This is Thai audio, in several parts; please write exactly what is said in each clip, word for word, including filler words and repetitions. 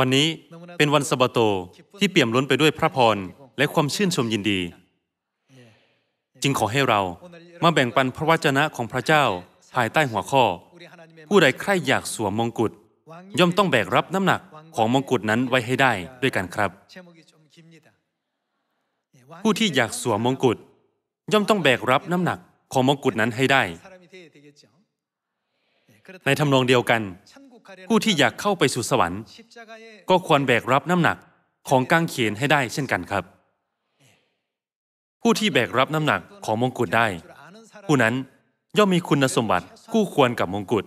วันนี้เป็นวันสะบาโตที่เปี่ยมล้นไปด้วยพระพรและความชื่นชมยินดีจึงขอให้เรามาแบ่งปันพระวจนะของพระเจ้าภายใต้หัวข้อผู้ใดใคร่อยากสวมมงกุฎย่อมต้องแบกรับน้ำหนักของมงกุฎนั้นไว้ให้ได้ด้วยกันครับผู้ที่อยากสวมมงกุฎย่อมต้องแบกรับน้ำหนักของมงกุฎนั้นให้ได้ในทำนองเดียวกันผู้ที่อยากเข้าไปสู่สวรรค์ก็ควรแบกรับน้ำหนักของกางเขนให้ได้เช่นกันครับผู้ที่แบกรับน้ำหนักของมงกุฎได้ผู้นั้นย่อมมีคุณสมบัติคู่ควรกับมงกุฎ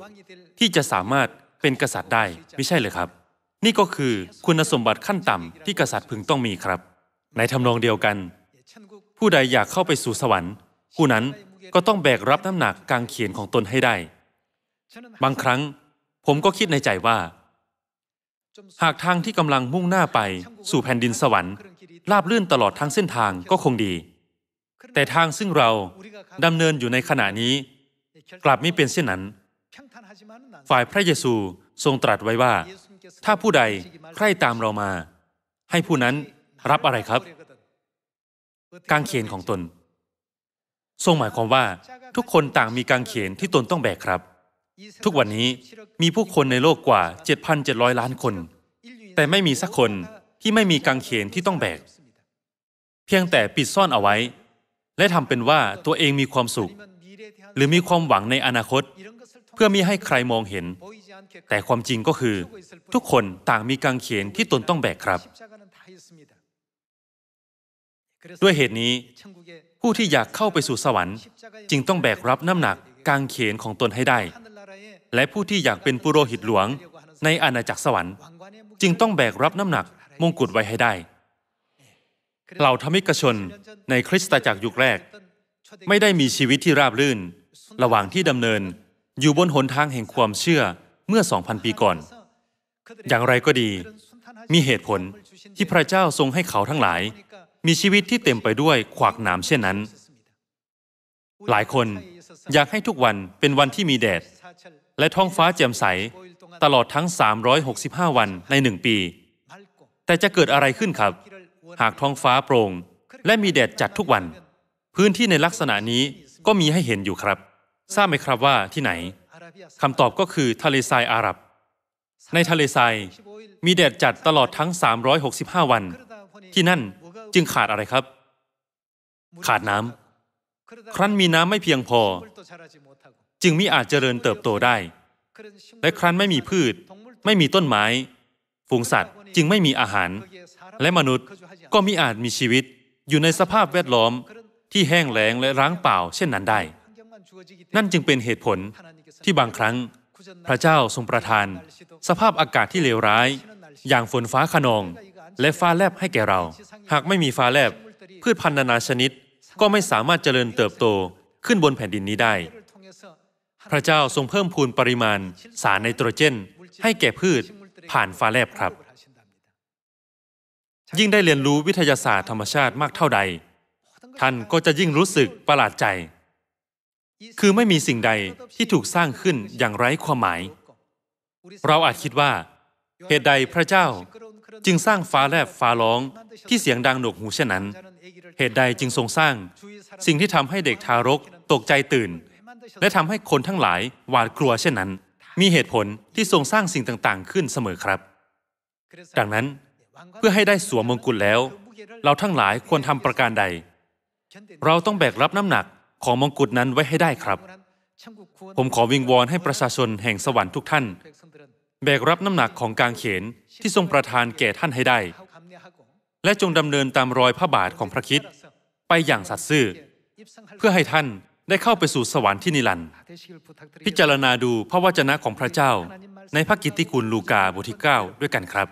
ที่จะสามารถเป็นกษัตริย์ได้ไม่ใช่เลยครับนี่ก็คือคุณสมบัติขั้นต่ำที่กษัตริย์พึงต้องมีครับในทำนองเดียวกันผู้ใดอยากเข้าไปสู่สวรรค์ผู้นั้นก็ต้องแบกรับน้ำหนักกางเขนของตนให้ได้บางครั้งผมก็คิดในใจว่าหากทางที่กำลังมุ่งหน้าไปสู่แผ่นดินสวรรค์ราบลื่นตลอดทั้งเส้นทางก็คงดีแต่ทางซึ่งเราดำเนินอยู่ในขณะนี้กลับไม่เป็นเช่นนั้นฝ่ายพระเยซูทรงตรัสไว้ว่าถ้าผู้ใดใคร่ตามเรามาให้ผู้นั้นรับอะไรครับกางเขนของตนทรงหมายความว่าทุกคนต่างมีกางเขนที่ตนต้องแบกครับทุกวันนี้มีผู้คนในโลกกว่า เจ็ดพันเจ็ดร้อย ล้านคนแต่ไม่มีสักคนที่ไม่มีกางเขนที่ต้องแบกเพียงแต่ปิดซ่อนเอาไว้และทำเป็นว่าตัวเองมีความสุขหรือมีความหวังในอนาคตเพื่อมิให้ใครมองเห็นแต่ความจริงก็คือทุกคนต่างมีกางเขนที่ตนต้องแบกครับด้วยเหตุนี้ผู้ที่อยากเข้าไปสู่สวรรค์จึงต้องแบกรับน้ำหนักกางเขนของตนให้ได้และผู้ที่อยากเป็นปุโรหิตหลวงในอาณาจักรสวรรค์จึงต้องแบกรับน้ำหนักมงกุฎไว้ให้ได้เหล่าธรรมิกชนในคริสตจักรยุคแรกไม่ได้มีชีวิตที่ราบรื่นระหว่างที่ดำเนินอยู่บนหนทางแห่งความเชื่อเมื่อ สองพัน ปีก่อนอย่างไรก็ดีมีเหตุผลที่พระเจ้าทรงให้เขาทั้งหลายมีชีวิตที่เต็มไปด้วยขวากหนามเช่นนั้นหลายคนอยากให้ทุกวันเป็นวันที่มีแดดและท้องฟ้าแจ่มใสตลอดทั้งสามร้อยหกสิบห้าวันในหนึ่งปีแต่จะเกิดอะไรขึ้นครับหากท้องฟ้าโปร่งและมีแดดจัดทุกวันพื้นที่ในลักษณะนี้ก็มีให้เห็นอยู่ครับทราบไหมครับว่าที่ไหนคำตอบก็คือทะเลทรายอาหรับในทะเลทรายมีแดดจัดตลอดทั้งสามร้อยหกสิบห้าวันที่นั่นจึงขาดอะไรครับขาดน้ำครั้นมีน้ำไม่เพียงพอจึงมิอาจเจริญเติบโตได้และครั้นไม่มีพืชไม่มีต้นไม้ฝูงสัตว์จึงไม่มีอาหารและมนุษย์ก็มิอาจมีชีวิตอยู่ในสภาพแวดล้อมที่แห้งแล้งและร้างเปล่าเช่นนั้นได้นั่นจึงเป็นเหตุผลที่บางครั้งพระเจ้าทรงประทานสภาพอากาศที่เลวร้ายอย่างฝนฟ้าคะนองและฟ้าแลบให้แก่เราหากไม่มีฟ้าแลบพืชพันธุ์นานาชนิดก็ไม่สามารถเจริญเติบโตขึ้นบนแผ่นดินนี้ได้พระเจ้าทรงเพิ่มพูนปริมาณสารไนโตรเจนให้แก่พืชผ่านฟ้าแลบครับยิ่งได้เรียนรู้วิทยาศาสตร์ธรรมชาติมากเท่าใดท่านก็จะยิ่งรู้สึกประหลาดใจคือไม่มีสิ่งใดที่ถูกสร้างขึ้นอย่างไร้ความหมายเราอาจคิดว่าเหตุใดพระเจ้าจึงสร้างฟ้าแลบฟ้าร้องที่เสียงดังหนวกหูเช่นนั้นเหตุใดจึงทรงสร้างสิ่งที่ทำให้เด็กทารกตกใจตื่นและทำให้คนทั้งหลายหวาดกลัวเช่นนั้นมีเหตุผลที่ทรงสร้างสิ่งต่างๆขึ้นเสมอครับดังนั้นเพื่อให้ได้สวมมงกุฎแล้วเราทั้งหลายควรทำประการใดเราต้องแบกรับน้ำหนักของมงกุฎนั้นไว้ให้ได้ครับผมขอวิงวอนให้ประชาชนแห่งสวรรค์ทุกท่านแบกรับน้ำหนักของกางเขนที่ทรงประทานแก่ท่านให้ได้และจงดำเนินตามรอยพระบาทของพระคริสต์ไปอย่างสัตย์ซื่อเพื่อให้ท่านได้เข้าไปสู่สวรรค์ที่นิรันดร์พิจารณาดูพระวจนะของพระเจ้าในพระกิตติคุณลูกาบทที่เก้าด้วยกันครับ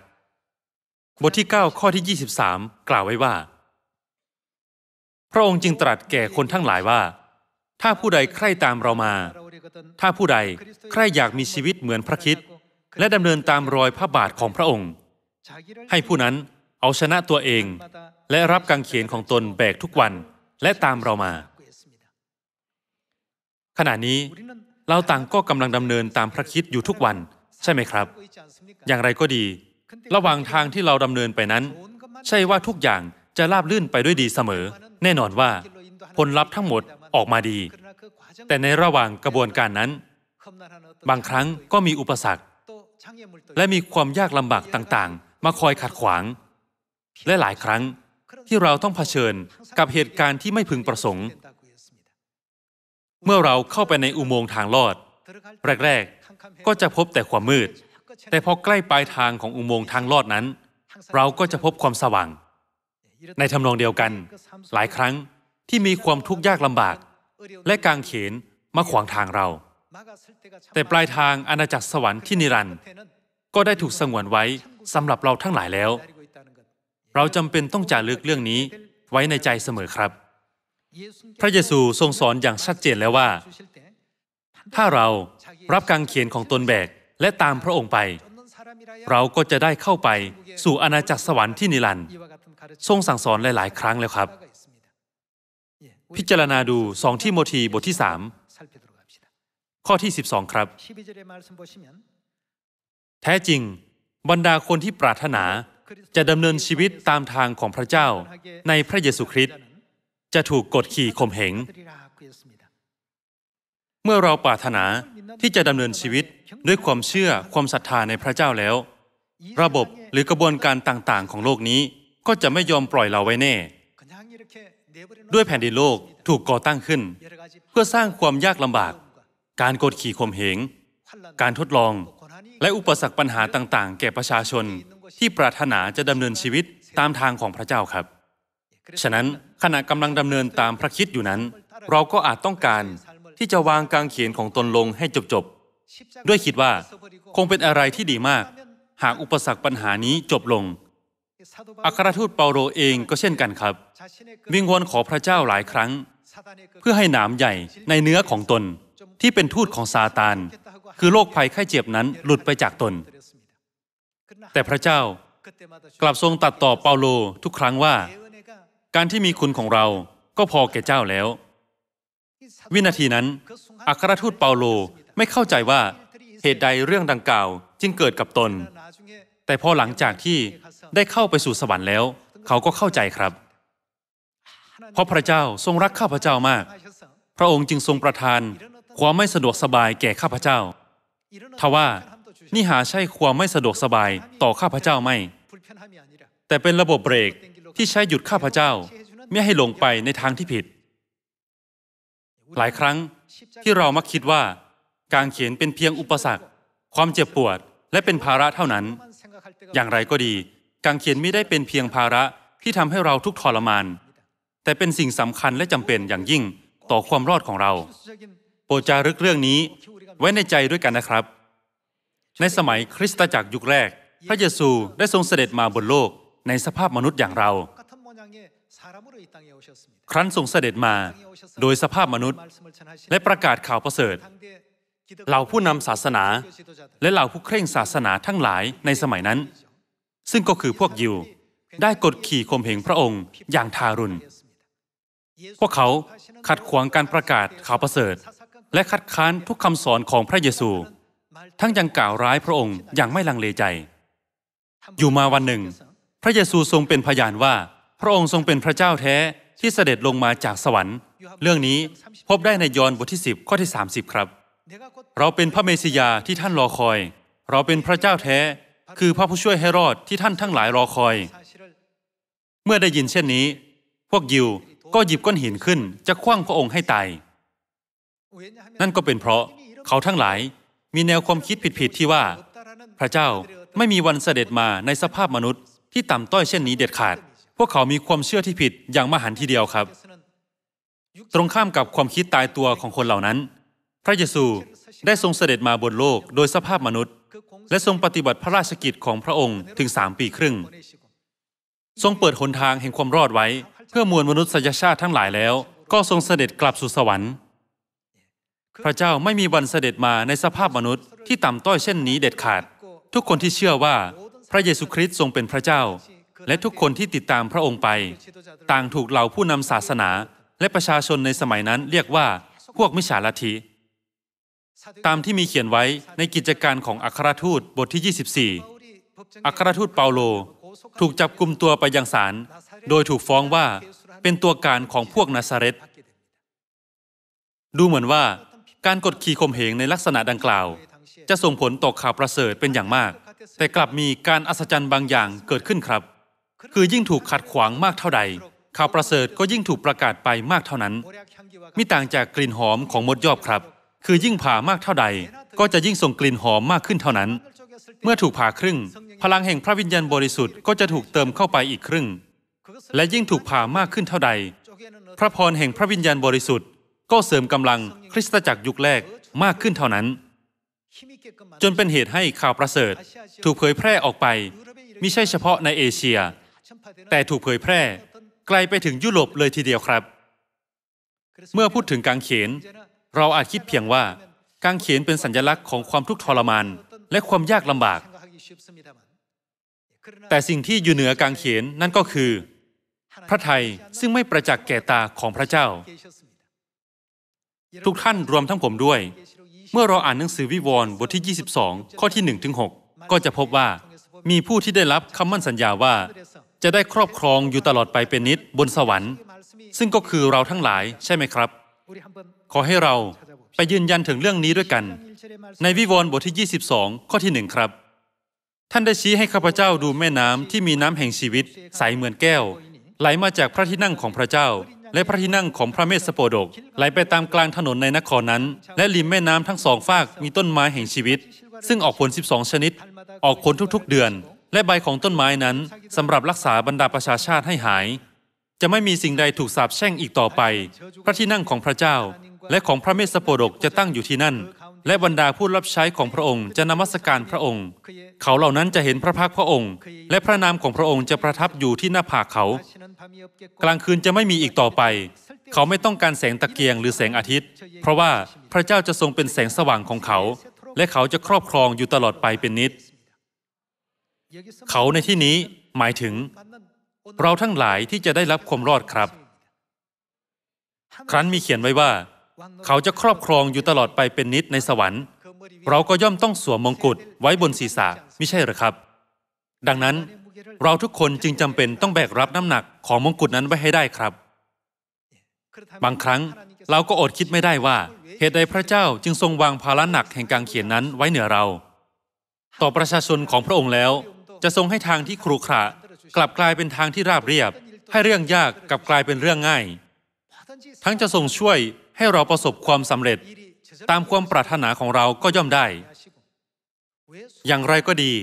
บทที่เก้าข้อที่ยี่สิบสามกล่าวไว้ว่าพระองค์จึงตรัสแก่คนทั้งหลายว่าถ้าผู้ใดใคร่ตามเรามาถ้าผู้ใดใคร่อยากมีชีวิตเหมือนพระคริสต์และดำเนินตามรอยพระบาทของพระองค์ให้ผู้นั้นเอาชนะตัวเองและรับกางเขนของตนแบกทุกวันและตามเรามาขณะนี้เราต่างก็กำลังดำเนินตามพระคริสต์อยู่ทุกวันใช่ไหมครับอย่างไรก็ดี ระหว่างทางที่เราดำเนินไปนั้นใช่ว่าทุกอย่างจะราบรื่นไปด้วยดีเสมอแน่นอนว่าผลลัพธ์ทั้งหมดออกมาดีแต่ในระหว่างกระบวนการนั้นบางครั้งก็มีอุปสรรคและมีความยากลำบากต่างๆมาคอยขัดขวางและหลายครั้งที่เราต้องเผชิญกับเหตุการณ์ที่ไม่พึงประสงค์เมื่อเราเข้าไปในอุโมงค์ทางลอดแรกๆก็จะพบแต่ความมืดแต่พอใกล้ปลายทางของอุโมงค์ทางลอดนั้นเราก็จะพบความสว่างในทำนองเดียวกันหลายครั้งที่มีความทุกข์ยากลำบากและกางเขนมาขวางทางเราแต่ปลายทางอาณาจักรสวรรค์ที่นิรันดร์ก็ได้ถูกสงวนไว้สำหรับเราทั้งหลายแล้วเราจำเป็นต้องจารึกเรื่องนี้ไว้ในใจเสมอครับพระเยซูทรงสอนอย่างชัดเจนแล้วว่าถ้าเรารับกางเขนของตนแบกและตามพระองค์ไปเราก็จะได้เข้าไปสู่อาณาจักรสวรรค์ที่นิรันดร์ทรงสั่งสอนหลายๆครั้งแล้วครับพิจารณาดูสองทิโมธีบทที่สามข้อที่สิบสองครับแท้จริงบรรดาคนที่ปรารถนาจะดำเนินชีวิตตามทางของพระเจ้าในพระเยซูคริสต์จะถูกกดขี่ข่มเหงเมื่อเราปรารถนาที่จะดำเนินชีวิตด้วยความเชื่อความศรัทธาในพระเจ้าแล้วระบบหรือกระบวนการต่างๆของโลกนี้ก็จะไม่ยอมปล่อยเราไว้แน่ด้วยแผ่นดินโลกถูกก่อตั้งขึ้นเพื่อสร้างความยากลำบากการกดขี่ข่มเหงการทดลองและอุปสรรคปัญหาต่างๆแก่ประชาชนที่ปรารถนาจะดำเนินชีวิตตามทางของพระเจ้าครับฉะนั้นขณะกำลังดำเนินตามพระคริสต์อยู่นั้นเราก็อาจต้องการที่จะวางกางเขนของตนลงให้จบๆด้วยคิดว่าคงเป็นอะไรที่ดีมากหากอุปสรรคปัญหานี้จบลงอัครทูตเปาโลเองก็เช่นกันครับวิงวอนขอพระเจ้าหลายครั้งเพื่อให้หนามใหญ่ในเนื้อของตนที่เป็นทูตของซาตานคือโรคภัยไข้เจ็บนั้นหลุดไปจากตนแต่พระเจ้ากลับทรงตัดต่อเปาโลทุกครั้งว่าการที่มีคุณของเราก็พอแก่เจ้าแล้ววินาทีนั้นอัครทูตเปาโลไม่เข้าใจว่าเหตุใดเรื่องดังกล่าวจึงเกิดกับตนแต่พอหลังจากที่ได้เข้าไปสู่สวรรค์แล้วเขาก็เข้าใจครับเพราะพระเจ้าทรงรักข้าพเจ้ามากพระองค์จึงทรงประทานความไม่สะดวกสบายแก่ข้าพเจ้าทว่านี่หาใช่ความไม่สะดวกสบายต่อข้าพเจ้าไม่แต่เป็นระบบเบรกที่ใช้หยุดข้าพเจ้าไม่ให้หลงไปในทางที่ผิดหลายครั้งที่เรามักคิดว่าการเขียนเป็นเพียงอุปสรรคความเจ็บปวดและเป็นภาระเท่านั้นอย่างไรก็ดีการเขียนไม่ได้เป็นเพียงภาระที่ทำให้เราทุกข์ทรมานแต่เป็นสิ่งสำคัญและจำเป็นอย่างยิ่งต่อความรอดของเราโปรดจารึกเรื่องนี้ไว้ในใจด้วยกันนะครับในสมัยคริสตจักรยุคแรกพระเยซูได้ทรงเสด็จมาบนโลกในสภาพมนุษย์อย่างเราครั้นทรงเสด็จมาโดยสภาพมนุษย์และประกาศข่าวประเสริฐเหล่าผู้นำศาสนาและเหล่าผู้เคร่งศาสนาทั้งหลายในสมัยนั้นซึ่งก็คือพวกยิวได้กดขี่ข่มเหงพระองค์อย่างทารุณพวกเขาขัดขวางการประกาศข่าวประเสริฐและคัดค้านทุกคำสอนของพระเยซูทั้งยังกล่าวร้ายพระองค์อย่างไม่ลังเลใจอยู่มาวันหนึ่งพระเยซูทรงเป็นพยานว่าพระองค์ทรงเป็นพระเจ้าแท้ที่เสด็จลงมาจากสวรรค์เรื่องนี้พบได้ในยอห์นบทที่สิบข้อที่สามสิบครับเราเป็นพระเมสสิยาที่ท่านรอคอยเราเป็นพระเจ้าแท้คือพระผู้ช่วยให้รอดที่ท่านทั้งหลายรอคอยเมื่อได้ยินเช่นนี้พวกยิวก็หยิบก้อนหินขึ้นจะขว้างพระองค์ให้ตายนั่นก็เป็นเพราะเขาทั้งหลายมีแนวความคิดผิดๆที่ว่าพระเจ้าไม่มีวันเสด็จมาในสภาพมนุษย์ที่ต่ำต้อยเช่นนี้เด็ดขาดพวกเขามีความเชื่อที่ผิดอย่างมหันต์ทีเดียวครับตรงข้ามกับความคิดตายตัวของคนเหล่านั้นพระเยซูได้ทรงเสด็จมาบนโลกโดยสภาพมนุษย์และทรงปฏิบัติพระราชกิจของพระองค์ถึงสามปีครึ่งทรงเปิดหนทางแห่งความรอดไว้เพื่อมวลมนุษยชาติทั้งหลายแล้วก็ทรงเสด็จกลับสู่สวรรค์พระเจ้าไม่มีวันเสด็จมาในสภาพมนุษย์ที่ต่ำต้อยเช่นนี้เด็ดขาดทุกคนที่เชื่อว่าพระเยซูคริสต์ทรงเป็นพระเจ้าและทุกคนที่ติดตามพระองค์ไปต่างถูกเหล่าผู้นำศาสนาและประชาชนในสมัยนั้นเรียกว่าพวกมิจฉาลัทธิตามที่มีเขียนไว้ในกิจการของอัครทูตบทที่ยี่สิบสี่ อัครทูตเปาโลถูกจับกุมตัวไปยังศาลโดยถูกฟ้องว่าเป็นตัวการของพวกนาซาเรตดูเหมือนว่าการกดขี่ข่มเหงในลักษณะดังกล่าวจะส่งผลต่อข่าวประเสริฐเป็นอย่างมากแต่กลับมีการอัศจรรย์บางอย่างเกิดขึ้นครับคือยิ่งถูกขัดขวางมากเท่าใดข่าวประเสริฐก็ยิ่งถูกประกาศไปมากเท่านั้นมิต่างจากกลิ่นหอมของมดยอบครับคือยิ่งผ่ามากเท่าใดก็จะยิ่งส่งกลิ่นหอมมากขึ้นเท่านั้นเมื่อถูกผ่าครึ่งพลังแห่งพระวิญญาณบริสุทธิ์ก็จะถูกเติมเข้าไปอีกครึ่งและยิ่งถูกผ่ามากขึ้นเท่าใดพระพรแห่งพระวิญญาณบริสุทธิ์ก็เสริมกำลังคริสตจักรยุคแรกมากขึ้นเท่านั้นจนเป็นเหตุให้ข่าวประเสริฐถูกเผยแพร่ออกไปมิใช่เฉพาะในเอเชียแต่ถูกเผยแพร่ไกลไปถึงยุโรปเลยทีเดียวครับเมื่อพูดถึงกางเขนเราอาจคิดเพียงว่ากางเขนเป็นสัญลักษณ์ของความทุกข์ทรมานและความยากลำบากแต่สิ่งที่อยู่เหนือกางเขนนั่นก็คือพระทัยซึ่งไม่ประจักษ์แก่ตาของพระเจ้าทุกท่านรวมทั้งผมด้วยเมื่อเราอ่านหนังสือวิวรณ์บทที่ยี่สิบสองข้อที่หนึ่งถึงหกก็จะพบว่ามีผู้ที่ได้รับคำมั่นสัญญาว่าจะได้ครอบครองอยู่ตลอดไปเป็นนิจบนสวรรค์ซึ่งก็คือเราทั้งหลายใช่ไหมครับขอให้เราไปยืนยันถึงเรื่องนี้ด้วยกันในวิวรณ์บทที่ยี่สิบสองข้อที่หนึ่งครับท่านได้ชี้ให้ข้าพเจ้าดูแม่น้ำที่มีน้ำแห่งชีวิตใสเหมือนแก้วไหลมาจากพระที่นั่งของพระเจ้าและพระที่นั่งของพระเมสสโปดกไหลไปตามกลางถนนในนครนั้นและริมแม่น้ำทั้งสองฝากมีต้นไม้แห่งชีวิตซึ่งออกผลสิบสองชนิดออกผลทุกๆเดือนและใบของต้นไม้นั้นสำหรับรักษาบรรดาประชาชาติให้หายจะไม่มีสิ่งใดถูกสาปแช่งอีกต่อไปพระที่นั่งของพระเจ้าและของพระเมสสโปดกจะตั้งอยู่ที่นั่นและบรรดาผู้รับใช้ของพระองค์จะนมัสการพระองค์เขาเหล่านั้นจะเห็นพระพักพระองค์และพระนามของพระองค์จะประทับอยู่ที่หน้าผากเขากลางคืนจะไม่มีอีกต่อไปเขาไม่ต้องการแสงตะเกียงหรือแสงอาทิตย์เพราะว่าพระเจ้าจะทรงเป็นแสงสว่างของเขาและเขาจะครอบครองอยู่ตลอดไปเป็นนิจเขาในที่นี้หมายถึงเราทั้งหลายที่จะได้รับความรอดครับครั้นมีเขียนไว้ว่าเขาจะครอบครองอยู่ตลอดไปเป็นนิจในสวรรค์เราก็ย่อมต้องสวมมงกุฎไว้บนศีรษะมิใช่หรือครับดังนั้นเราทุกคนจึงจำเป็นต้องแบกรับน้ำหนักของมงกุฎนั้นไว้ให้ได้ครับบางครั้งเราก็อดคิดไม่ได้ว่าเหตุใดพระเจ้าจึงทรงวางภาระหนักแห่งกางเขนนั้นไว้เหนือเราต่อประชาชนของพระองค์แล้วจะทรงให้ทางที่ขรุขระกลับกลายเป็นทางที่ราบเรียบให้เรื่องยากกลับกลายเป็นเรื่องง่ายทั้งจะทรงช่วยให้เราประสบความสำเร็จตามความปรารถนาของเราก็ย่อมได้อย่างไรก็ดี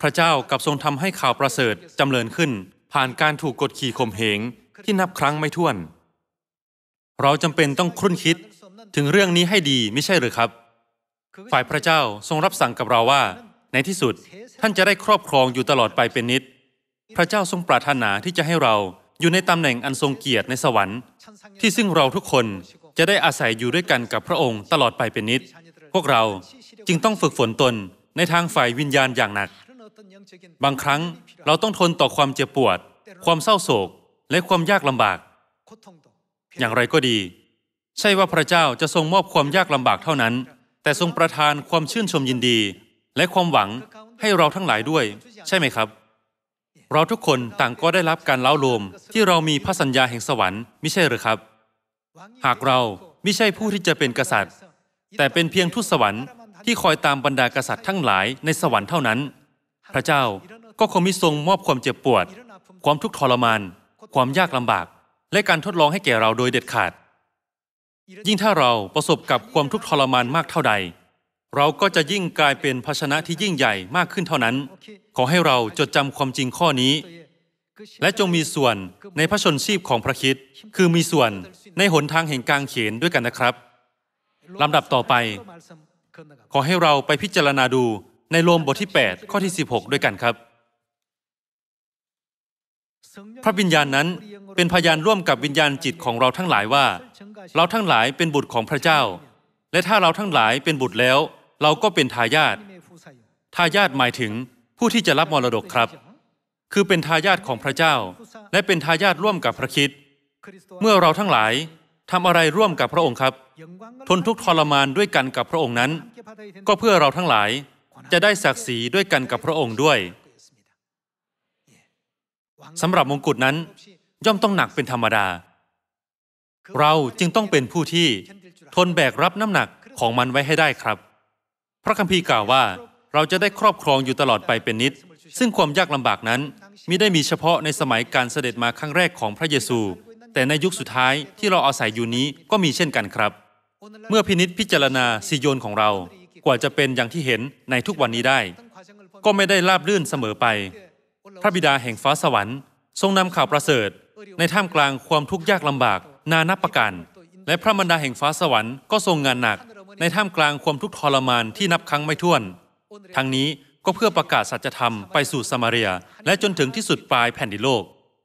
พระเจ้ากลับทรงทำให้ข่าวประเสริฐจำเริญขึ้นผ่านการถูกกดขี่ข่มเหงที่นับครั้งไม่ถ้วนเราจำเป็นต้องครุ่นคิดถึงเรื่องนี้ให้ดีไม่ใช่หรือครับฝ่ายพระเจ้าทรงรับสั่งกับเราว่าในที่สุดท่านจะได้ครอบครองอยู่ตลอดไปเป็นนิจพระเจ้าทรงปรารถนาที่จะให้เราอยู่ในตำแหน่งอันทรงเกียรติในสวรรค์ที่ซึ่งเราทุกคนจะได้อาศัยอยู่ด้วยกันกับพระองค์ตลอดไปเป็นนิจพวกเราจึงต้องฝึกฝนตนในทางฝ่ายวิญญาณอย่างหนักบางครั้งเราต้องทนต่อความเจ็บปวดความเศร้าโศกและความยากลำบากอย่างไรก็ดีใช่ว่าพระเจ้าจะทรงมอบความยากลำบากเท่านั้นแต่ทรงประทานความชื่นชมยินดีและความหวังให้เราทั้งหลายด้วยใช่ไหมครับเราทุกคนต่างก็ได้รับการเล้าโลมที่เรามีพระสัญญาแห่งสวรรค์มิใช่หรือครับหากเรามิใช่ผู้ที่จะเป็นกษัตริย์แต่เป็นเพียงทูตสวรรค์ที่คอยตามบรรดากษัตริย์ทั้งหลายในสวรรค์เท่านั้นพระเจ้าก็คงมิทรงมอบความเจ็บปวดความทุกข์ทรมานความยากลำบากและการทดลองให้แก่เราโดยเด็ดขาดยิ่งถ้าเราประสบกับความทุกข์ทรมานมากเท่าใดเราก็จะยิ่งกลายเป็นภาชนะที่ยิ่งใหญ่มากขึ้นเท่านั้นขอให้เราจดจำความจริงข้อนี้และจงมีส่วนในพระชนชีพของพระคริสต์คือมีส่วนในหนทางแห่งกางเขนด้วยกันนะครับลำดับต่อไปขอให้เราไปพิจารณาดูในโรมบทที่แปดข้อที่สิบหกด้วยกันครับพระวิญญาณนั้นเป็นพยานร่วมกับวิญญาณจิตของเราทั้งหลายว่าเราทั้งหลายเป็นบุตรของพระเจ้าและถ้าเราทั้งหลายเป็นบุตรแล้วเราก็เป็นทายาททายาทหมายถึงผู้ที่จะรับมรดกครับคือเป็นทายาทของพระเจ้าและเป็นทายาทร่วมกับพระคริสต์เมื่อเราทั้งหลายทำอะไรร่วมกับพระองค์ครับทนทุกข์ทรมานด้วยกันกับพระองค์นั้นก็เพื่อเราทั้งหลายจะได้ศักดิ์ศรีด้วยกันกับพระองค์ด้วย สำหรับมงกุฎนั้นย่อมต้องหนักเป็นธรรมดาเราจึงต้องเป็นผู้ที่ทนแบกรับน้ำหนักของมันไว้ให้ได้ครับพระคัมภีร์กล่าวว่าเราจะได้ครอบครองอยู่ตลอดไปเป็นนิจซึ่งความยากลำบากนั้นมิได้มีเฉพาะในสมัยการเสด็จมาครั้งแรกของพระเยซูแต่ในยุคสุดท้ายที่เราอาศัยอยู่นี้ก็มีเช่นกันครับเมื่อพินิจพิจารณาซิโยนของเรากว่าจะเป็นอย่างที่เห็นในทุกวันนี้ได้ก็ไม่ได้ราบรื่นเสมอไปพระบิดาแห่งฟ้าสวรรค์ทรงนำข่าวประเสริฐในท่ามกลางความทุกข์ยากลำบากนานับประการและพระมารดาแห่งฟ้าสวรรค์ก็ทรงงานหนักในท่ามกลางความทุกข์ทรมานที่นับครั้งไม่ถ้วนทั้งนี้ก็เพื่อประกาศสัจธรรมไปสู่ซามาเรียและจนถึงที่สุดปลายแผ่นดินโลก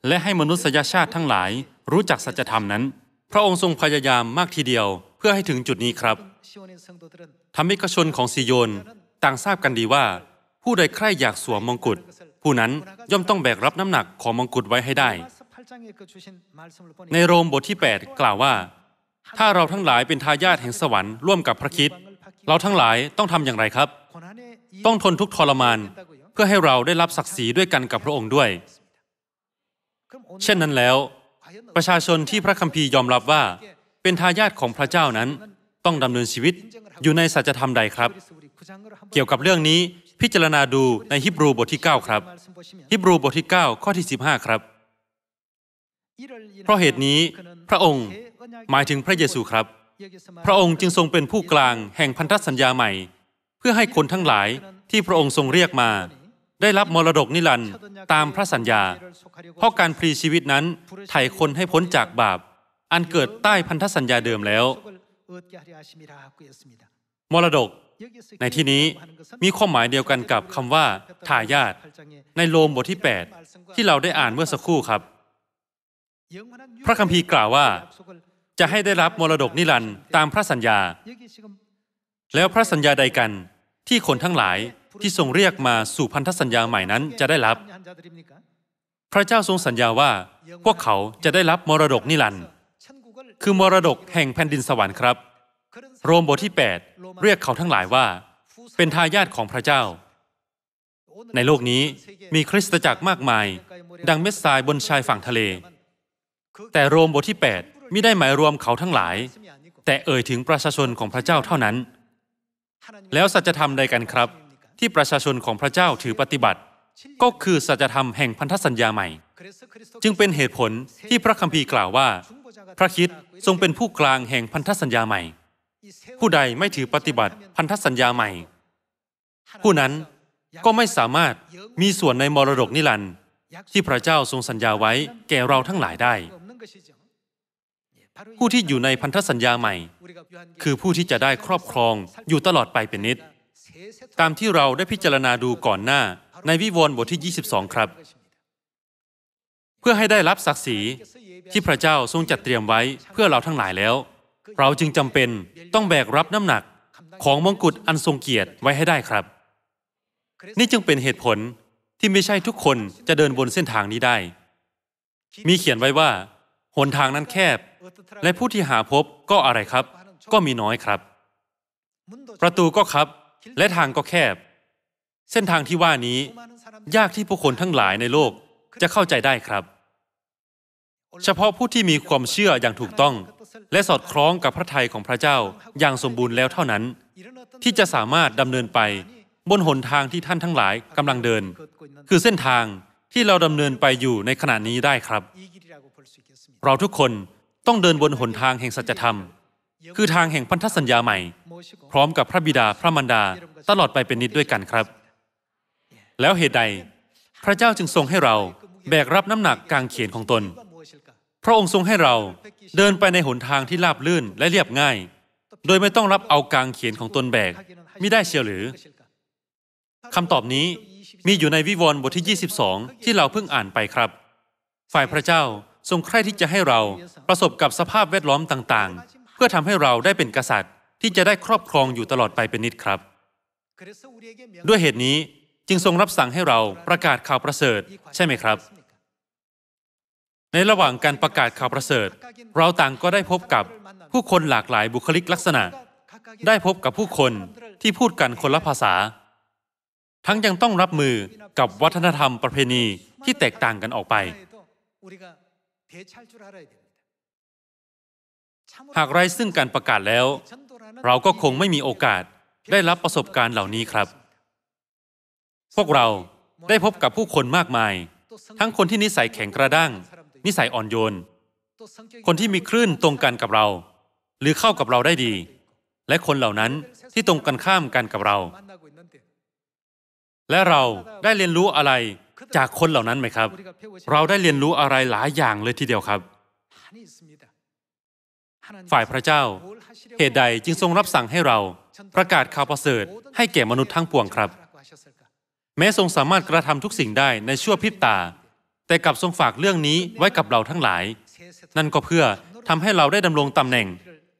และให้มนุษยชาติทั้งหลายรู้จักสัจธรรมนั้นพระองค์ทรงพยายามมากทีเดียวเพื่อให้ถึงจุดนี้ครับธรรมิกชนของซิโยนต่างทราบกันดีว่าผู้ใดใคร่อยากสวมมงกุฎผู้นั้นย่อมต้องแบกรับน้ำหนักของมงกุฎไว้ให้ได้ในโรมบทที่แปดกล่าวว่าถ้าเราทั้งหลายเป็นทายาทแห่งสวรรค์ร่วมกับพระคริสต์เราทั้งหลายต้องทำอย่างไรครับต้องทนทุกข์ทรมานเพื่อให้เราได้รับศักดิ์ศรีด้วยกันกับพระองค์ด้วยเช่นนั้นแล้วประชาชนที่พระคัมภีร์ยอมรับว่าเป็นทายาทของพระเจ้านั้นต้องดำเนินชีวิตอยู่ในสัจธรรมใดครับเกี่ยวกับเรื่องนี้พิจารณาดูในฮีบรูบทที่เก้าครับฮีบรูบทที่เก้าข้อที่สิบห้าครับเพราะเหตุนี้พระองค์หมายถึงพระเยซูครับพระองค์จึงทรงเป็นผู้กลางแห่งพันธสัญญาใหม่เพื่อให้คนทั้งหลายที่พระองค์ทรงเรียกมาได้รับมรดกนิรันดร์ตามพระสัญญาเพราะการพลีชีวิตนั้นไถ่คนให้พ้นจากบาปอันเกิดใต้พันธสัญญาเดิมแล้วมรดกในที่นี้มีความหมายเดียวกันกับคำว่าทายาทในโรมบทที่แปดที่เราได้อ่านเมื่อสักครู่ครับพระคัมภีร์กล่าวว่าจะให้ได้รับมรดกนิรันดร์ตามพระสัญญาแล้วพระสัญญาใดกันที่คนทั้งหลายที่ทรงเรียกมาสู่พันธสัญญาใหม่นั้นจะได้รับพระเจ้าทรงสัญญาว่าพวกเขาจะได้รับมรดกนิรันดร์คือมรดกแห่งแผ่นดินสวรรค์ครับโรมบทที่แปดเรียกเขาทั้งหลายว่าเป็นทายาทของพระเจ้าในโลกนี้มีคริสตจักรมากมายดังเม็ดทรายบนชายฝั่งทะเลแต่โรมบทที่แปดไม่ได้หมายรวมเขาทั้งหลายแต่เอ่ยถึงประชาชนของพระเจ้าเท่านั้นแล้วสัจธรรมใดกันครับที่ประชาชนของพระเจ้าถือปฏิบัติก็คือสัจธรรมแห่งพันธสัญญาใหม่จึงเป็นเหตุผลที่พระคัมภีร์กล่าวว่าพระคริสต์ทรงเป็นผู้กลางแห่งพันธสัญญาใหม่ผู้ใดไม่ถือปฏิบัติพันธสัญญาใหม่ผู้นั้นก็ไม่สามารถมีส่วนในมรดกนิรันดร์ที่พระเจ้าทรงสัญญาไว้แก่เราทั้งหลายได้ผู้ที่อยู่ในพันธสัญญาใหม่คือผู้ที่จะได้ครอบครองอยู่ตลอดไปเป็นนิจตามที่เราได้พิจารณาดูก่อนหน้าในวิวรณ์บทที่ยี่สิบสองครับเพื่อให้ได้รับศักดิ์ศรีที่พระเจ้าทรงจัดเตรียมไว้เพื่อเราทั้งหลายแล้วเราจึงจำเป็นต้องแบกรับน้ำหนักของมงกุฎอันทรงเกียรติไว้ให้ได้ครับนี่จึงเป็นเหตุผลที่ไม่ใช่ทุกคนจะเดินบนเส้นทางนี้ได้มีเขียนไว้ว่าหนทางนั้นแคบและผู้ที่หาพบก็อะไรครับก็มีน้อยครับประตูก็คับและทางก็แคบเส้นทางที่ว่านี้ยากที่ผู้คนทั้งหลายในโลกจะเข้าใจได้ครับเฉพาะผู้ที่มีความเชื่ออย่างถูกต้องและสอดคล้องกับพระทัยของพระเจ้าอย่างสมบูรณ์แล้วเท่านั้นที่จะสามารถดำเนินไปบนหนทางที่ท่านทั้งหลายกำลังเดินคือเส้นทางที่เราดำเนินไปอยู่ในขณะนี้ได้ครับเราทุกคนต้องเดินบนหนทางแห่งสัจธรรมคือทางแห่งพันธสัญญาใหม่พร้อมกับพระบิดาพระมารดาตลอดไปเป็นนิจด้วยกันครับแล้วเหตุใดพระเจ้าจึงทรงให้เราแบกรับน้ำหนักกางเขนของตนพระองค์ทรงให้เราเดินไปในหนทางที่ราบลื่นและเรียบง่ายโดยไม่ต้องรับเอากางเขนของตนแบกมิได้เชียวหรือคำตอบนี้มีอยู่ในวิวรณ์บทที่ยี่สิบสองที่เราเพิ่งอ่านไปครับฝ่ายพระเจ้าทรงใคร่ที่จะให้เราประสบกับสภาพแวดล้อมต่างๆเพื่อทำให้เราได้เป็นกษัตริย์ที่จะได้ครอบครองอยู่ตลอดไปเป็นนิจครับด้วยเหตุนี้จึงทรงรับสั่งให้เราประกาศข่าวประเสริฐใช่ไหมครับในระหว่างการประกาศข่าวประเสริฐเราต่างก็ได้พบกับผู้คนหลากหลายบุคลิกลักษณะได้พบกับผู้คนที่พูดกันคนละภาษา ทั้งยังต้องรับมือกับวัฒนธรรมประเพณีที่แตกต่างกันออกไปหากไร้ซึ่งการประกาศแล้วเราก็คงไม่มีโอกาสได้รับประสบการณ์เหล่านี้ครับพวกเราได้พบกับผู้คนมากมายทั้งคนที่นิสัยแข็งกระด้างนิสัยอ่อนโยนคนที่มีคลื่นตรงกันกับเราหรือเข้ากับเราได้ดีและคนเหล่านั้นที่ตรงกันข้ามกันกับเราและเราได้เรียนรู้อะไรจากคนเหล่านั้นไหมครับเราได้เรียนรู้อะไรหลายอย่างเลยทีเดียวครับฝ่ายพระเจ้าเหตุใดจึงทรงรับสั่งให้เราประกาศข่าวประเสริฐให้แก่มนุษย์ทั้งปวงครับแม้ทรงสามารถกระทำทุกสิ่งได้ในชั่วพริบตาแต่กลับทรงฝากเรื่องนี้ไว้กับเราทั้งหลายนั่นก็เพื่อทำให้เราได้ดำรงตำแหน่ง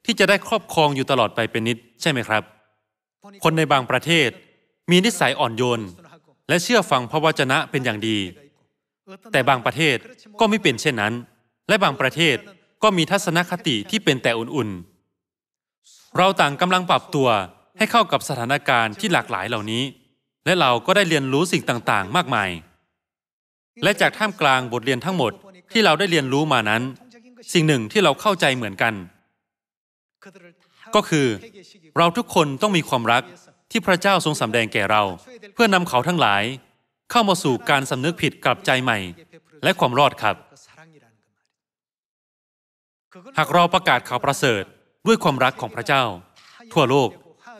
ที่จะได้ครอบครองอยู่ตลอดไปเป็นนิจใช่ไหมครับคนในบางประเทศมีนิสัยอ่อนโยนและเชื่อฟังพระวจนะเป็นอย่างดีแต่บางประเทศก็ไม่เป็นเช่นนั้นและบางประเทศก็มีทัศนคติที่เป็นแต่อุ่นๆเราต่างกำลังปรับตัวให้เข้ากับสถานการณ์ที่หลากหลายเหล่านี้และเราก็ได้เรียนรู้สิ่งต่างๆมากมายและจากท่ามกลางบทเรียนทั้งหมดที่เราได้เรียนรู้มานั้นสิ่งหนึ่งที่เราเข้าใจเหมือนกันก็คือเราทุกคนต้องมีความรักที่พระเจ้าทรงสำแดงแก่เราเพื่อนำเขาทั้งหลายเข้ามาสู่การสำนึกผิดกลับใจใหม่และความรอดครับหากเราประกาศข่าวประเสริฐด้วยความรักของพระเจ้าทั่วโลก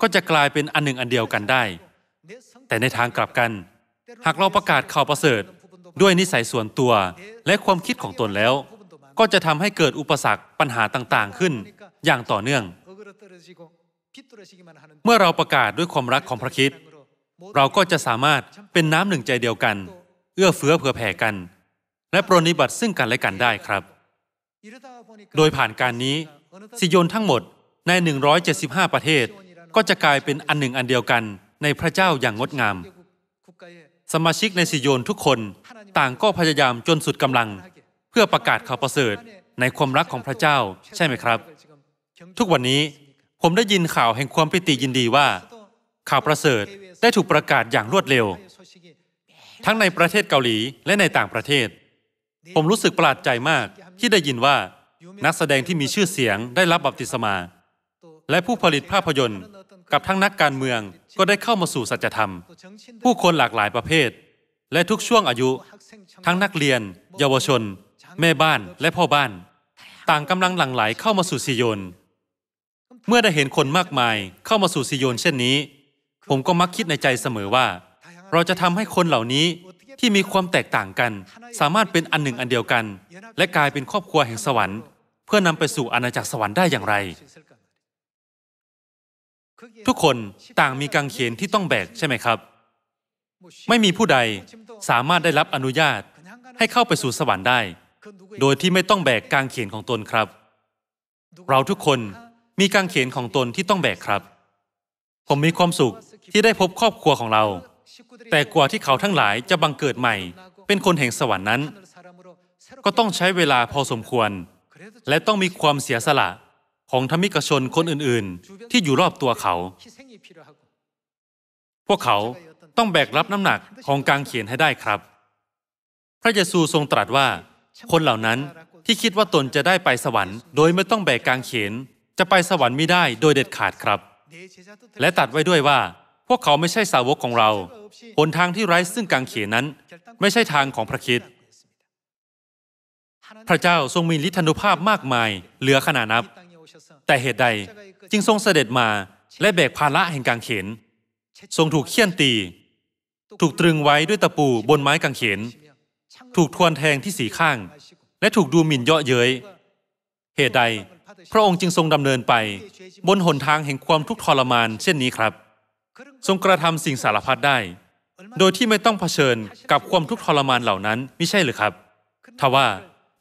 ก็จะกลายเป็นอันหนึ่งอันเดียวกันได้แต่ในทางกลับกันหากเราประกาศข่าวประเสริฐด้วยนิสัยส่วนตัวและความคิดของตนแล้วก็จะทำให้เกิดอุปสรรคปัญหาต่างๆขึ้นอย่างต่อเนื่องเมื่อเราประกาศด้วยความรักของพระคริสต์เราก็จะสามารถเป็นน้ำหนึ่งใจเดียวกันเอื้อเฟื้อเผื่อแผ่กันและปรนนิบัติซึ่งกันและกันได้ครับโดยผ่านการนี้ซิโยนทั้งหมดในหนึ่งร้อยเจ็ดสิบห้าประเทศก็จะกลายเป็นอันหนึ่งอันเดียวกันในพระเจ้าอย่างงดงามสมาชิกในซิโยนทุกคนต่างก็พยายามจนสุดกำลังเพื่อประกาศข่าวประเสริฐในความรักของพระเจ้าใช่ไหมครับทุกวันนี้ผมได้ยินข่าวแห่งความปิติยินดีว่าข่าวประเสริฐได้ถูกประกาศอย่างรวดเร็วทั้งในประเทศเกาหลีและในต่างประเทศผมรู้สึกประหลาดใจมากที่ได้ยินว่านักแสดงที่มีชื่อเสียงได้รับบัพติศมาและผู้ผลิตภาพยนตร์กับทั้งนักการเมืองก็ได้เข้ามาสู่สัจธรรมผู้คนหลากหลายประเภทและทุกช่วงอายุทั้งนักเรียนเยาวชนแม่บ้านและพ่อบ้านต่างกำลังหลั่งไหลเข้ามาสู่ซิโยนเมื่อได้เห็นคนมากมายเข้ามาสู่ซิโยนเช่นนี้ผมก็มักคิดในใจเสมอว่าเราจะทำให้คนเหล่านี้ที่มีความแตกต่างกันสามารถเป็นอันหนึ่งอันเดียวกันและกลายเป็นครอบครัวแห่งสวรรค์เพื่อนำไปสู่อาณาจักรสวรรค์ได้อย่างไรทุกคนต่างมีกางเขนที่ต้องแบกใช่ไหมครับไม่มีผู้ใดสามารถได้รับอนุญาตให้เข้าไปสู่สวรรค์ได้โดยที่ไม่ต้องแบกกางเขนของตนครับเราทุกคนมีกางเขนของตนที่ต้องแบกครับผมมีความสุขที่ได้พบครอบครัวของเราแต่กว่าที่เขาทั้งหลายจะบังเกิดใหม่เป็นคนแห่งสวรรค์นั้นก็ต้องใช้เวลาพอสมควรและต้องมีความเสียสละของธรรมิกชนคนอื่นๆที่อยู่รอบตัวเขาพวกเขาต้องแบกรับน้ำหนักของกางเขนให้ได้ครับพระเยซูทรงตรัสว่าคนเหล่านั้นที่คิดว่าตนจะได้ไปสวรรค์โดยไม่ต้องแบกกางเขนจะไปสวรรค์ไม่ได้โดยเด็ดขาดครับและตัดไว้ด้วยว่าพวกเขาไม่ใช่สาวกของเราหนทางที่ไร้ซึ่งกางเขนนั้นไม่ใช่ทางของพระคริสต์พระเจ้าทรงมีฤทธานุภาพมากมายเหลือขนาดนับแต่เหตุใดจึงทรงเสด็จมาและแบกภาระแห่งกางเขนทรงถูกเฆี่ยนตีถูกตรึงไว้ด้วยตะปูบนไม้กางเขนถูกทวนแทงที่สี่ข้างและถูกดูหมิ่นเยาะเย้ยเหตุใดพระองค์จึงทรงดำเนินไปบนหนทางแห่งความทุกข์ทรมานเช่นนี้ครับทรงกระทำสิ่งสารพัดได้โดยที่ไม่ต้องเผชิญกับความทุกข์ทรมานเหล่านั้นมิใช่หรือครับทว่า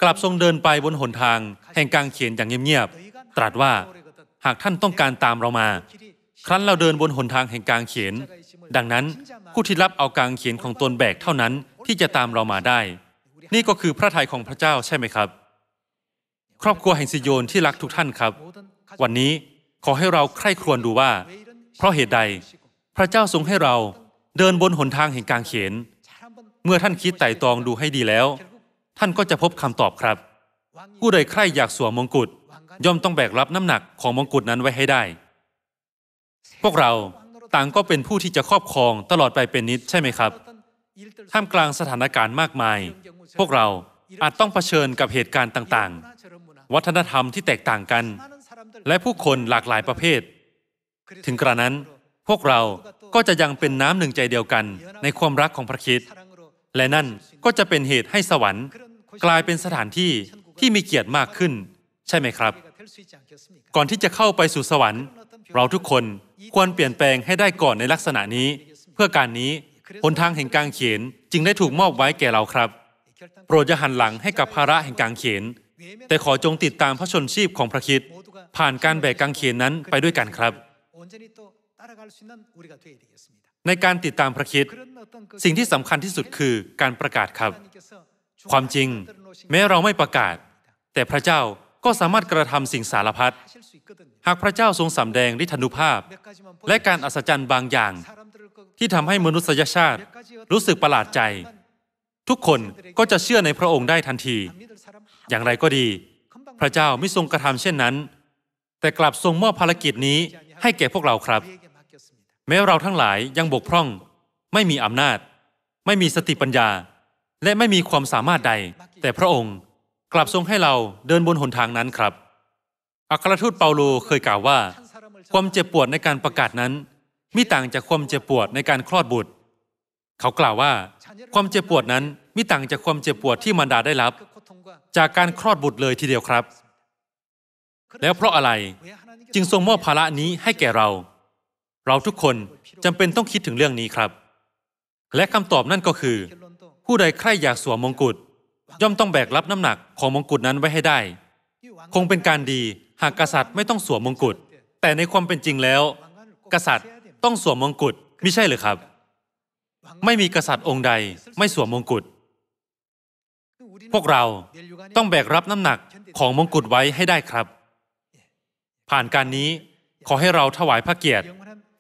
กลับทรงเดินไปบนหนทางแห่งกางเขนอย่างเงียบๆตรัสว่าหากท่านต้องการตามเรามาครั้นเราเดินบนหนทางแห่งกางเขนดังนั้นผู้ที่รับเอากางเขนของตนแบกเท่านั้นที่จะตามเรามาได้นี่ก็คือพระทัยของพระเจ้าใช่ไหมครับครอบครัวแห่งซิโยนที่รักทุกท่านครับวันนี้ขอให้เราใคร่ครวญดูว่าเพราะเหตุใดพระเจ้าทรงให้เรา เดินบนหนทางแห่งกางเขนเมื่อท่านคิดไต่ตรองดูให้ดีแล้วท่านก็จะพบคำตอบครับผู้ใดใคร่อยากสวมมงกุฎย่อมต้องแบกรับน้ำหนักของมงกุฎนั้นไว้ให้ได้พวกเราต่างก็เป็นผู้ที่จะครอบครองตลอดไปเป็นนิจใช่ไหมครับท่ามกลางสถานการณ์มากมายพวกเราอาจต้องเผชิญกับเหตุการณ์ต่างๆวัฒนธรรมที่แตกต่างกันและผู้คนหลากหลายประเภทถึงกระนั้นพวกเราก็จะยังเป็นน้ำหนึ่งใจเดียวกันในความรักของพระคริสต์และนั่นก็จะเป็นเหตุให้สวรรค์กลายเป็นสถานที่ที่มีเกียรติมากขึ้นใช่ไหมครับก่อนที่จะเข้าไปสู่สวรรค์เราทุกคนควรเปลี่ยนแปลงให้ได้ก่อนในลักษณะนี้เพื่อการนี้หนทางแห่งกางเขนจึงได้ถูกมอบไว้แก่เราครับโปรดอย่าหันหลังให้กับภาระแห่งกางเขนแต่ขอจงติดตามพระชนชีพของพระคริสต์ผ่านการแบกกางเขนนั้นไปด้วยกันครับในการติดตามพระคริสต์สิ่งที่สำคัญที่สุดคือการประกาศครับความจริงแม้เราไม่ประกาศแต่พระเจ้าก็สามารถกระทำสิ่งสารพัดหากพระเจ้าทรงสำแดงฤทธานุภาพและการอัศจรรย์บางอย่างที่ทำให้มนุษยชาติรู้สึกประหลาดใจทุกคนก็จะเชื่อในพระองค์ได้ทันทีอย่างไรก็ดีพระเจ้าไม่ทรงกระทำเช่นนั้นแต่กลับทรงมอบภารกิจนี้ให้แก่พวกเราครับแม้เราทั้งหลายยังบกพร่องไม่มีอำนาจไม่มีสติปัญญาและไม่มีความสามารถใดแต่พระองค์กลับทรงให้เราเดินบนหนทางนั้นครับอัครทูตเปาโลเคยกล่าวว่าความเจ็บปวดในการประกาศนั้นมิต่างจากความเจ็บปวดในการคลอดบุตรเขากล่าวว่าความเจ็บปวดนั้นมิต่างจากความเจ็บปวดที่มารดาได้รับจากการคลอดบุตรเลยทีเดียวครับแล้วเพราะอะไรจึงทรงมอบภาระนี้ให้แก่เราเราทุกคนจำเป็นต้องคิดถึงเรื่องนี้ครับและคำตอบนั่นก็คือผู้ใดใคร่อยากสวมมงกุฎย่อมต้องแบกรับน้ำหนักของมงกุฎนั้นไว้ให้ได้คงเป็นการดีหากกษัตริย์ไม่ต้องสวมมงกุฎแต่ในความเป็นจริงแล้วกษัตริย์ต้องสวมมงกุฎมิใช่หรือครับไม่มีกษัตริย์องค์ใดไม่สวมมงกุฎพวกเราต้องแบกรับน้ำหนักของมงกุฎไว้ให้ได้ครับผ่านการนี้ขอให้เราถวายพระเกียรติ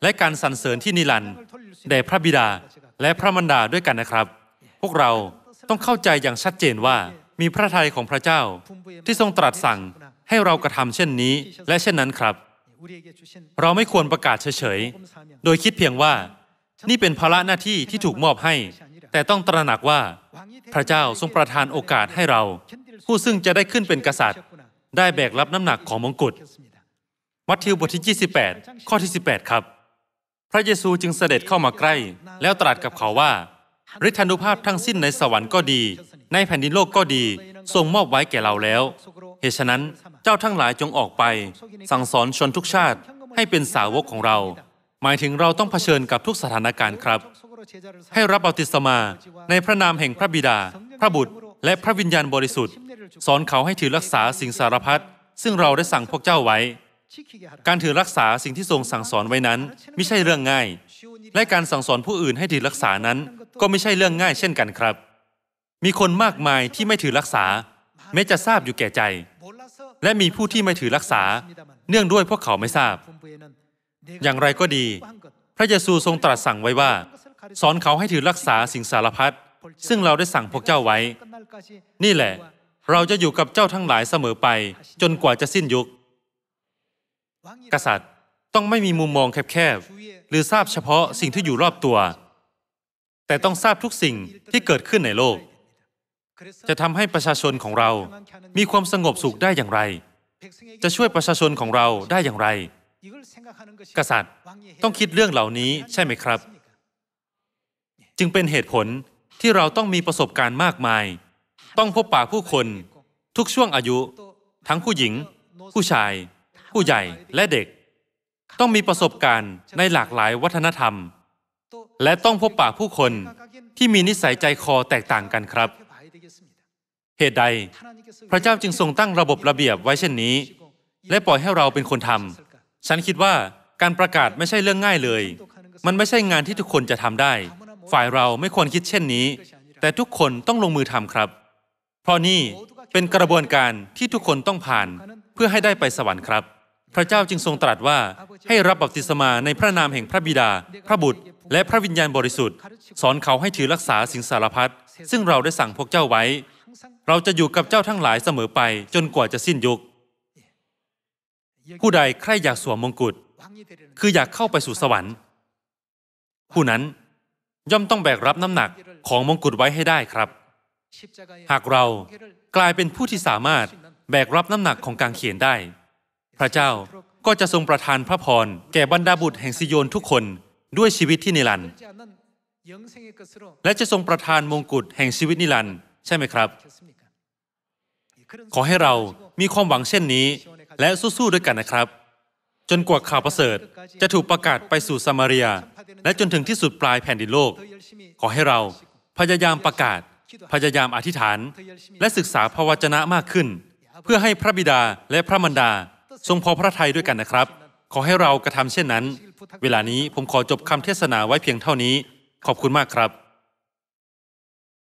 และการสรรเสริญที่นิรันดร์แด่พระบิดาและพระมารดาด้วยกันนะครับพวกเราต้องเข้าใจอย่างชัดเจนว่ามีพระทัยของพระเจ้าที่ทรงตรัสสั่งให้เรากระทำเช่นนี้และเช่นนั้นครับเราไม่ควรประกาศเฉยๆโดยคิดเพียงว่านี่เป็นภาระหน้าที่ที่ถูกมอบให้แต่ต้องตระหนักว่าพระเจ้าทรงประทานโอกาสให้เราผู้ซึ่งจะได้ขึ้นเป็นกษัตริย์ได้แบกรับน้ำหนักของมงกุฎมัทธิวบทที่ยี่สิบแปดข้อที่สิบแปดครับพระเยซูจึงเสด็จเข้ามาใกล้แล้วตรัสกับเขาว่าฤทธานุภาพทั้งสิ้นในสวรรค์ก็ดีในแผ่นดินโลกก็ดีทรงมอบไว้แก่เราแล้วเหตุฉะนั้นเจ้าทั้งหลายจงออกไปสั่งสอนชนทุกชาติให้เป็นสาวกของเราหมายถึงเราต้องเผชิญกับทุกสถานการณ์ครับให้รับบัพติศมาในพระนามแห่งพระบิดาพระบุตรและพระวิญญาณบริสุทธิ์สอนเขาให้ถือรักษาสิ่งสารพัดซึ่งเราได้สั่งพวกเจ้าไว้การถือรักษาสิ่งที่ทรงสั่งสอนไว้นั้นไม่ใช่เรื่องง่ายและการสั่งสอนผู้อื่นให้ถือรักษานั้นก็ไม่ใช่เรื่องง่ายเช่นกันครับมีคนมากมายที่ไม่ถือรักษาแม้จะทราบอยู่แก่ใจและมีผู้ที่ไม่ถือรักษาเนื่องด้วยพวกเขาไม่ทราบอย่างไรก็ดีพระเยซูทรงตรัสสั่งไว้ว่าสอนเขาให้ถือรักษาสิ่งสารพัดซึ่งเราได้สั่งพวกเจ้าไว้นี่แหละเราจะอยู่กับเจ้าทั้งหลายเสมอไปจนกว่าจะสิ้นยุคกษัตริย์ต้องไม่มีมุมมองแคบๆหรือทราบเฉพาะสิ่งที่อยู่รอบตัวแต่ต้องทราบทุกสิ่งที่เกิดขึ้นในโลกจะทำให้ประชาชนของเรามีความสงบสุขได้อย่างไรจะช่วยประชาชนของเราได้อย่างไรกษัตริย์ต้องคิดเรื่องเหล่านี้ใช่ไหมครับจึงเป็นเหตุผลที่เราต้องมีประสบการณ์มากมายต้องพบปะผู้คนทุกช่วงอายุทั้งผู้หญิงผู้ชายผู้ใหญ่และเด็กต้องมีประสบการณ์ในหลากหลายวัฒนธรรมและต้องพบปะผู้คนที่มีนิสัยใจคอแตกต่างกันครับเหตุใดพระเจ้าจึงทรงตั้งระบบระเบียบไว้เช่นนี้และปล่อยให้เราเป็นคนทำฉันคิดว่าการประกาศไม่ใช่เรื่องง่ายเลยมันไม่ใช่งานที่ทุกคนจะทำได้ฝ่ายเราไม่ควรคิดเช่นนี้แต่ทุกคนต้องลงมือทำครับเพราะนี่เป็นกระบวนการที่ทุกคนต้องผ่านเพื่อให้ได้ไปสวรรค์ครับ พระเจ้าจึงทรงตรัสว่าให้รับบัพติศมาในพระนามแห่งพระบิดาพระบุตรและพระวิญญาณบริสุทธิ์สอนเขาให้ถือรักษาสิ่งสารพัดซึ่งเราได้สั่งพวกเจ้าไว้เราจะอยู่กับเจ้าทั้งหลายเสมอไปจนกว่าจะสิ้นยุคผู้ใดใคร่อยากสวมมงกุฎคืออยากเข้าไปสู่สวรรค์ผู้นั้นย่อมต้องแบกรับน้ำหนักของมงกุฎไว้ให้ได้ครับหากเรากลายเป็นผู้ที่สามารถแบกรับน้ำหนักของกางเขนได้พระเจ้าก็จะทรงประทานพระพรแก่บรรดาบุตรแห่งซิโยนทุกคนด้วยชีวิตที่นิรันดร์และจะทรงประทานมงกุฎแห่งชีวิตนิรันดร์ใช่ไหมครับขอให้เรามีความหวังเช่นนี้และสู้ๆด้วยกันนะครับจนกว่าข่าวประเสริฐจะถูกประกาศไปสู่ซามารียาและจนถึงที่สุดปลายแผ่นดินโลกขอให้เราพยายามประกาศพยายามอธิษฐานและศึกษาพระวจนะมากขึ้นเพื่อให้พระบิดาและพระมารดาทรงพอพระทัยด้วยกันนะครับขอให้เรากระทำเช่นนั้นเวลานี้ผมขอจบคำเทศนาไว้เพียงเท่านี้ขอบคุณมากครับ